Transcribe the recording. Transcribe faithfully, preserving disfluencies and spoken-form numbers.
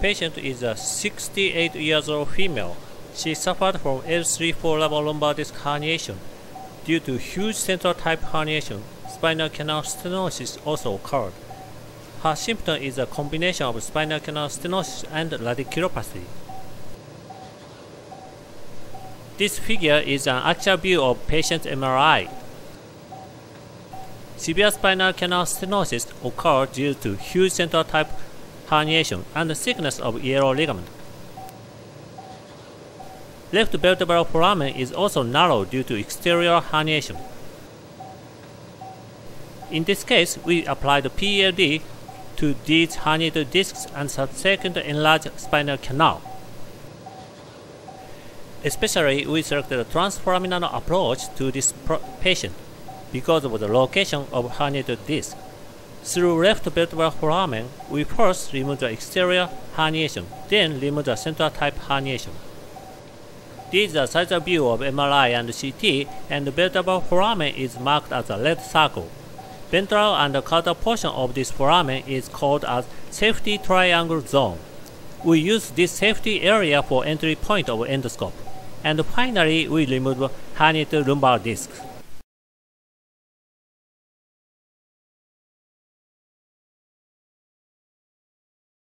Patient is a sixty-eight years old female. She suffered from L three four lumbar lumbar disc herniation. Due to huge central type herniation, spinal canal stenosis also occurred. Her symptom is a combination of spinal canal stenosis and radiculopathy. This figure is an actual view of patient's M R I. Severe spinal canal stenosis occurred due to huge central type herniation and thickness of yellow ligament. Left vertebral foramen is also narrow due to exterior herniation. In this case, we applied P L D to these herniated discs and subsequently enlarged spinal canal. Especially, we selected a transforaminal approach to this patient because of the location of herniated disc. Through left vertebral foramen, we first removed the exterior herniation, then removed the central type herniation. This is a sizable view of M R I and C T, and the vertebral foramen is marked as a red circle. Ventral and caudal portion of this foramen is called as safety triangle zone. We use this safety area for entry point of endoscope. And finally, we remove herniated lumbar discs.